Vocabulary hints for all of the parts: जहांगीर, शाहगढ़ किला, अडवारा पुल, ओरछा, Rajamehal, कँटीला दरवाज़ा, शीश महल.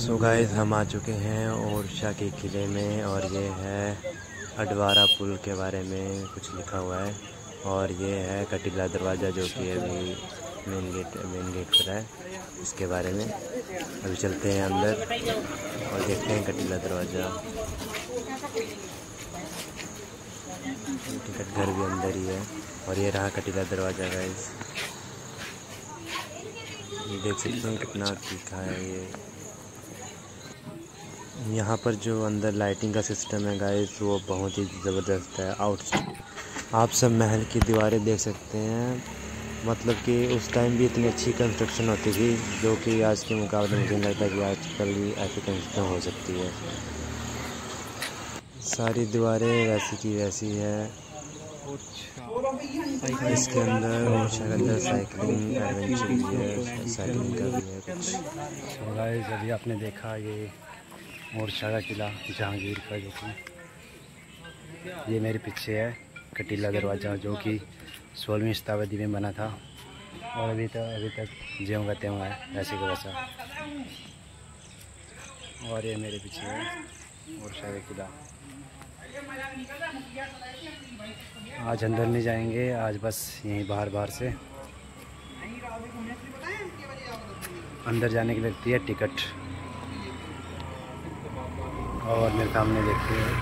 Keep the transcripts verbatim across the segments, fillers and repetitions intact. So guys हम आ चुके हैं ओरछा के किले में और ये है अडवारा पुल के बारे में कुछ लिखा हुआ है और ये है कँटीला दरवाज़ा जो कि अभी मेन गेट मेन गेट पर है। इसके बारे में अभी चलते हैं अंदर और देखते हैं कँटीला दरवाज़ा। टिकट घर भी अंदर ही है और ये रहा कँटीला दरवाज़ा गाइस। ये देख सकते हैं कितना तीखा है ये। यहाँ पर जो अंदर लाइटिंग का सिस्टम है गाइस वो बहुत ही ज़बरदस्त है। आउट आप सब महल की दीवारें देख सकते हैं, मतलब कि उस टाइम भी इतनी अच्छी कंस्ट्रक्शन होती थी जो कि आज के मुकाबले मुझे नहीं लगता कि आजकल भी ऐसी कंस्ट्रक्शन हो सकती है। सारी दीवारें वैसी की वैसी है। इसके अंदर अंदर साइकिलिंग एडवेंचर भी है, साइकिलिंग का भी है कुछ। गाइस अभी आपने देखा ये शाहगढ़ किला जहांगीर का, जो कि ये मेरे पीछे है कँटीला दरवाज़ा जो कि सोलहवीं शताब्दी में बना था और अभी तक अभी तक ज्यों का त्यों है वैसे का वैसा। और ये मेरे पीछे है शाहगढ़ किला। आज अंदर नहीं जाएंगे, आज बस यहीं बाहर बाहर से। अंदर जाने की लगती है टिकट। और मेरे सामने देखते हैं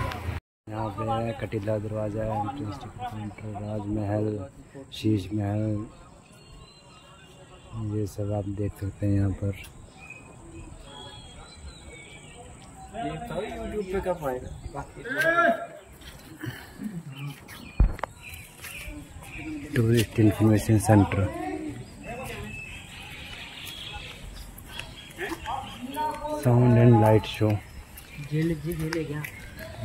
यहाँ पे है कँटीला दरवाज़ा, एंट्रेंस टिकट, राजमहल, शीश महल, ये सब आप देख सकते हैं यहाँ पर। यूट्यूब पे कब आएगा? Tourist information centre. Sound and light show.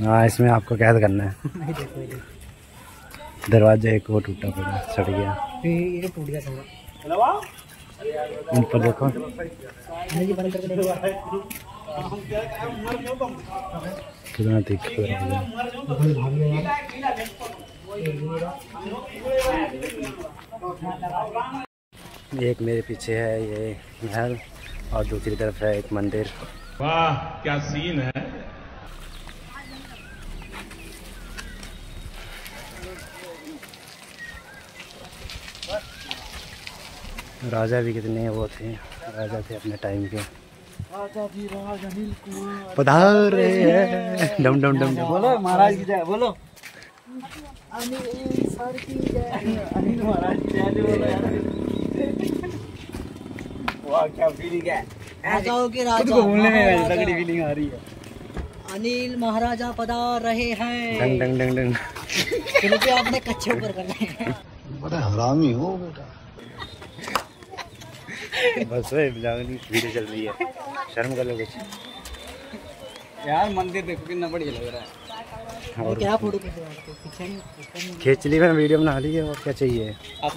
हाँ इसमें आपको कैद करना है। दरवाजा एक वो टूटा पड़ा, चढ़ गया। इन पर देखो कितना तीखा है। एक मेरे पीछे है ये महल और दूसरी तरफ है एक मंदिर। वाह क्या सीन है। राजा भी कितने वो थे, राजा थे अपने टाइम के। पधार रहे हैं डम डम डम। बोलो महाराज की जय। बोलो अनिल सर की जय, अनिल महाराज की जय। वाह क्या फीलिंग है, राजाओं के राजा बोलने में तगड़ी फीलिंग आ रही है। अनिल महाराजा पधार रहे हैं डंग डंग डंग डंग। चलो पे आपने कच्चे ऊपर करना है। बड़ा हरामी हो बेटा। बस वीडियो चल रही है, शर्म कर लो कुछ यार। मंदिर देखो कितना बढ़िया लग रहा है। और क्या फोटो खींच ली, मैं वीडियो बना ली है और क्या चाहिए।